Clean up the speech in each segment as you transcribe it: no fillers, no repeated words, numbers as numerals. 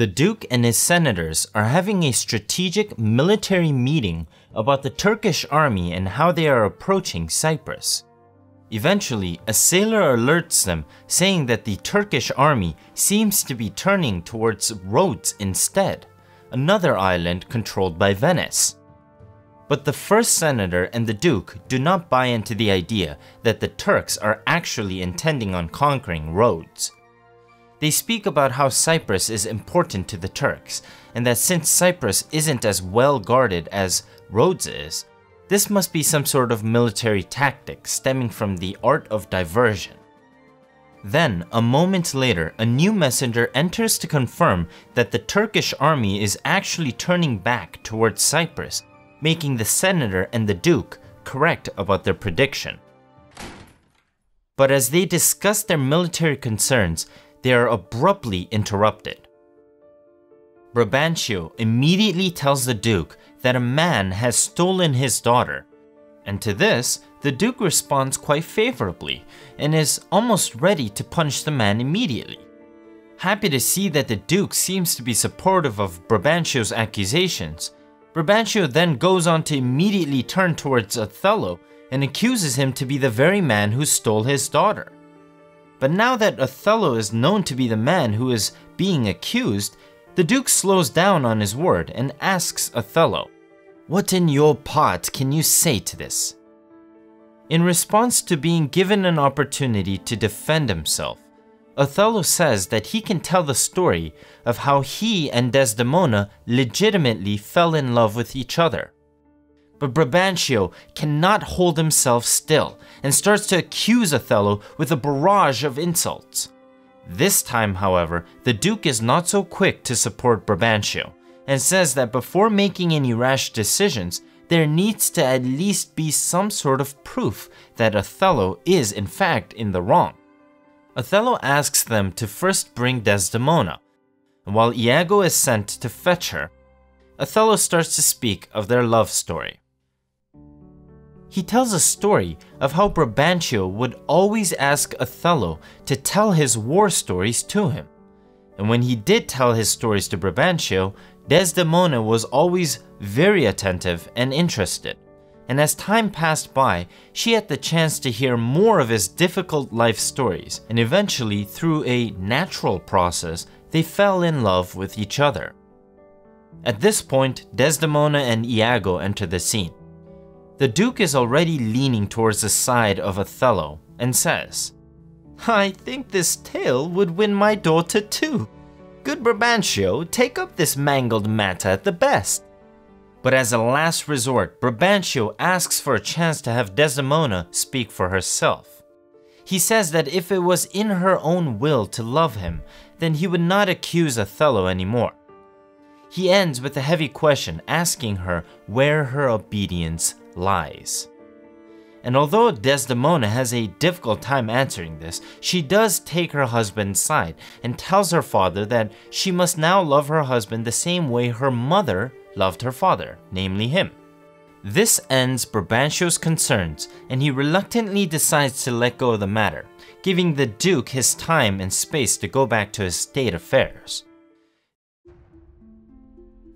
The Duke and his senators are having a strategic military meeting about the Turkish army and how they are approaching Cyprus. Eventually, a sailor alerts them, saying that the Turkish army seems to be turning towards Rhodes instead, another island controlled by Venice. But the first senator and the Duke do not buy into the idea that the Turks are actually intending on conquering Rhodes. They speak about how Cyprus is important to the Turks, and that since Cyprus isn't as well guarded as Rhodes is, this must be some sort of military tactic stemming from the art of diversion. Then, a moment later, a new messenger enters to confirm that the Turkish army is actually turning back towards Cyprus, making the senator and the Duke correct about their prediction. But as they discuss their military concerns, they are abruptly interrupted. Brabantio immediately tells the Duke that a man has stolen his daughter, and to this, the Duke responds quite favorably and is almost ready to punch the man immediately. Happy to see that the Duke seems to be supportive of Brabantio's accusations, Brabantio then goes on to immediately turn towards Othello and accuses him to be the very man who stole his daughter. But now that Othello is known to be the man who is being accused, the Duke slows down on his word and asks Othello, "What in your part can you say to this?" In response to being given an opportunity to defend himself, Othello says that he can tell the story of how he and Desdemona legitimately fell in love with each other. But Brabantio cannot hold himself still and starts to accuse Othello with a barrage of insults. This time, however, the Duke is not so quick to support Brabantio and says that before making any rash decisions, there needs to at least be some sort of proof that Othello is in fact in the wrong. Othello asks them to first bring Desdemona, and while Iago is sent to fetch her, Othello starts to speak of their love story. He tells a story of how Brabantio would always ask Othello to tell his war stories to him, and when he did tell his stories to Brabantio, Desdemona was always very attentive and interested. And as time passed by, she had the chance to hear more of his difficult life stories, and eventually, through a natural process, they fell in love with each other. At this point, Desdemona and Iago enter the scene. The Duke is already leaning towards the side of Othello and says, "I think this tale would win my daughter too. Good Brabantio, take up this mangled matter at the best." But as a last resort, Brabantio asks for a chance to have Desdemona speak for herself. He says that if it was in her own will to love him, then he would not accuse Othello anymore. He ends with a heavy question, asking her where her obedience lies. And although Desdemona has a difficult time answering this, she does take her husband's side and tells her father that she must now love her husband the same way her mother loved her father, namely him. This ends Brabantio's concerns, and he reluctantly decides to let go of the matter, giving the Duke his time and space to go back to his state affairs.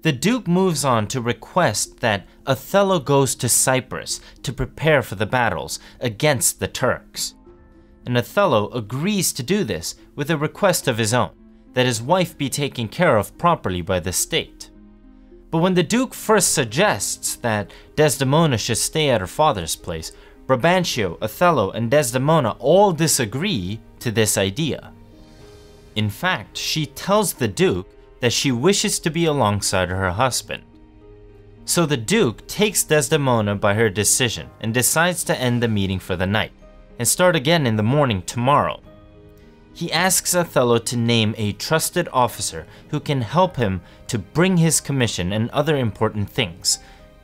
The Duke moves on to request that Othello goes to Cyprus to prepare for the battles against the Turks. And Othello agrees to do this with a request of his own, that his wife be taken care of properly by the state. But when the Duke first suggests that Desdemona should stay at her father's place, Brabantio, Othello, and Desdemona all disagree to this idea. In fact, she tells the Duke that she wishes to be alongside her husband. So the Duke takes Desdemona by her decision and decides to end the meeting for the night and start again in the morning tomorrow. He asks Othello to name a trusted officer who can help him to bring his commission and other important things,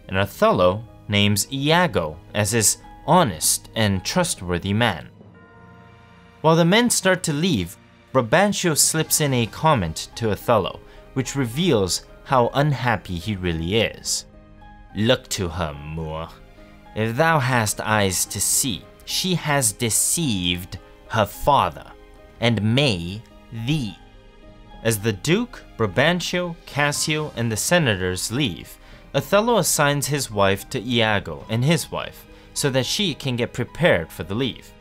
and Othello names Iago as his honest and trustworthy man. While the men start to leave, Brabantio slips in a comment to Othello, which reveals how unhappy he really is. "Look to her, Moor. If thou hast eyes to see, she has deceived her father, and may thee." As the Duke, Brabantio, Cassio, and the senators leave, Othello assigns his wife to Iago and his wife, so that she can get prepared for the leave.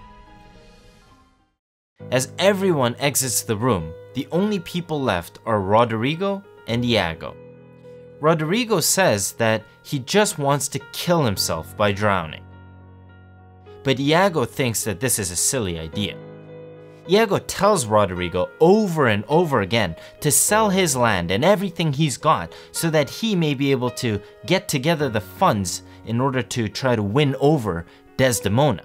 As everyone exits the room, the only people left are Roderigo and Iago. Roderigo says that he just wants to kill himself by drowning. But Iago thinks that this is a silly idea. Iago tells Roderigo over and over again to sell his land and everything he's got so that he may be able to get together the funds in order to try to win over Desdemona.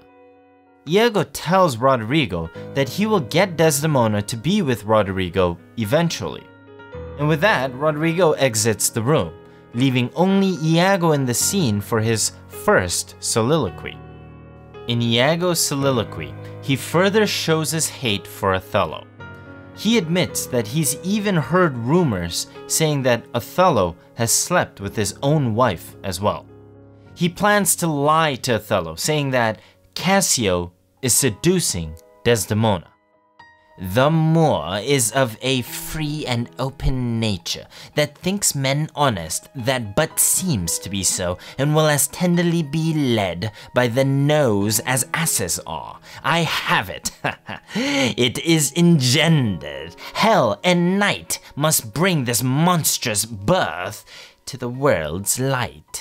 Iago tells Roderigo that he will get Desdemona to be with Roderigo eventually. And with that, Roderigo exits the room, leaving only Iago in the scene for his first soliloquy. In Iago's soliloquy, he further shows his hate for Othello. He admits that he's even heard rumors saying that Othello has slept with his own wife as well. He plans to lie to Othello, saying that Cassio is seducing Desdemona. The Moor is of a free and open nature, that thinks men honest, that but seems to be so, and will as tenderly be led by the nose as asses are. I have it. It is engendered. Hell and night must bring this monstrous birth to the world's light.